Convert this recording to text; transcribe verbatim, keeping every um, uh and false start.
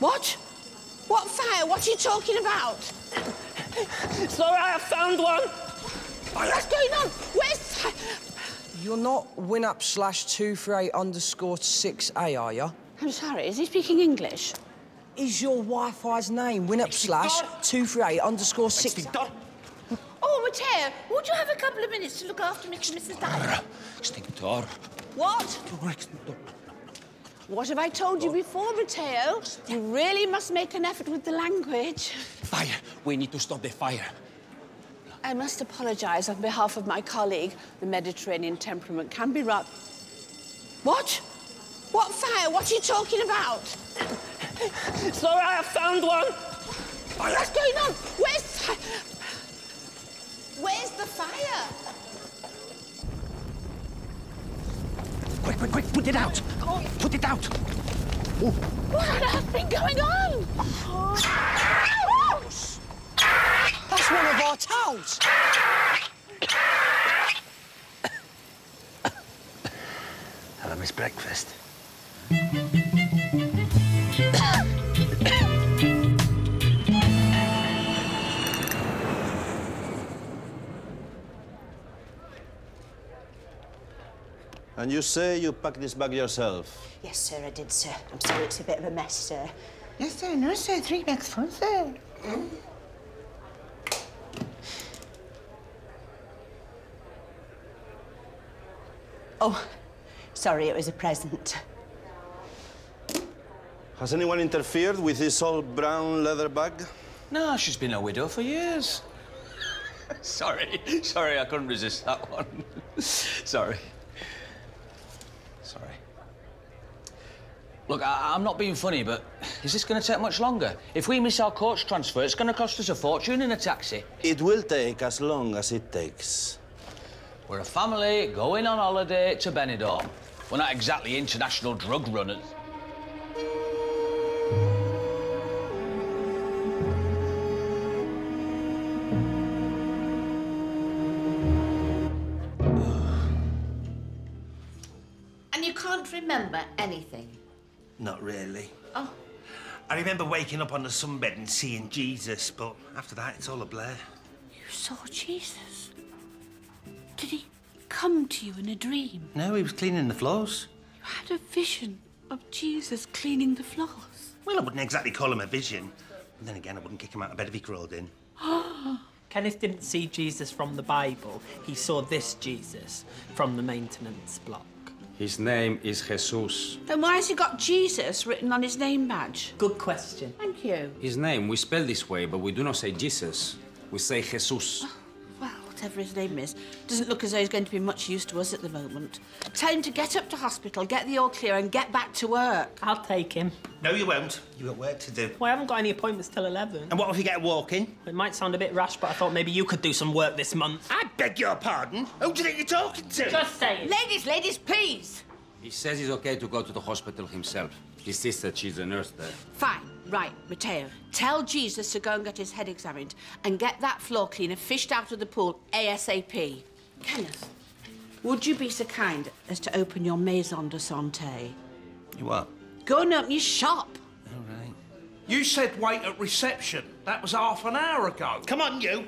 What? What fire? What are you talking about? Sorry, I found one. What's going on? Where's... You're not Winup Slash two thirty-eight Underscore six A, are you? I'm sorry, is he speaking English? Is your Wi-Fi's name Winup Slash two thirty-eight Underscore six A? Oh, Mateo, would you have a couple of minutes to look after Mister and Missus Dyer? Extinctor. What? Extinctor. What have I told you before, Mateo? You really must make an effort with the language. Fire. We need to stop the fire. I must apologise on behalf of my colleague. The Mediterranean temperament can be rough. What? What fire? What are you talking about? Sorry, I have found one. What's going on? Where's... Where's the fire? Quick, quick, quick, put it out! Put it out! Ooh. What on earth's been going on? That's one of our towels! Hello, Miss Breakfast. And you say you packed this bag yourself? Yes, sir, I did, sir. I'm sorry, it's a bit of a mess, sir. Yes, sir, no, sir. Three bags full, sir. Mm. Oh, sorry, it was a present. Has anyone interfered with this old brown leather bag? No, she's been a widow for years. Sorry, sorry, I couldn't resist that one. Sorry. Sorry. Look, I, I'm not being funny, but is this going to take much longer? If we miss our coach transfer, it's going to cost us a fortune in a taxi. It will take as long as it takes. We're a family going on holiday to Benidorm. We're not exactly international drug runners. Remember anything? Not really. Oh. I remember waking up on the sunbed and seeing Jesus, but after that, it's all a blur. You saw Jesus? Did he come to you in a dream? No, he was cleaning the floors. You had a vision of Jesus cleaning the floors? Well, I wouldn't exactly call him a vision. And then again, I wouldn't kick him out of bed if he crawled in. Kenneth didn't see Jesus from the Bible. He saw this Jesus from the maintenance block. His name is Jesus. Then why has he got Jesus written on his name badge? Good question. Thank you. His name, we spell this way, but we do not say Jesus. We say Jesus. Oh, well, whatever his name is, doesn't look as though he's going to be much use to us at the moment. Tell him to get up to hospital, get the all clear and get back to work. I'll take him. No, you won't. You've got work to do. Well, I haven't got any appointments till eleven. And what if you get a walk-in? It might sound a bit rash, but I thought maybe you could do some work this month. I beg your pardon? Who do you think you're talking to? Just say it. Ladies, ladies, please. He says it's okay to go to the hospital himself. His sister, she's a nurse there. Fine. Right, Mateo, tell Jesus to go and get his head examined and get that floor cleaner fished out of the pool ASAP. Kenneth, would you be so kind as to open your Maison de Santé? You what? Go and open your shop. All right. You said wait at reception. That was half an hour ago. Come on, you.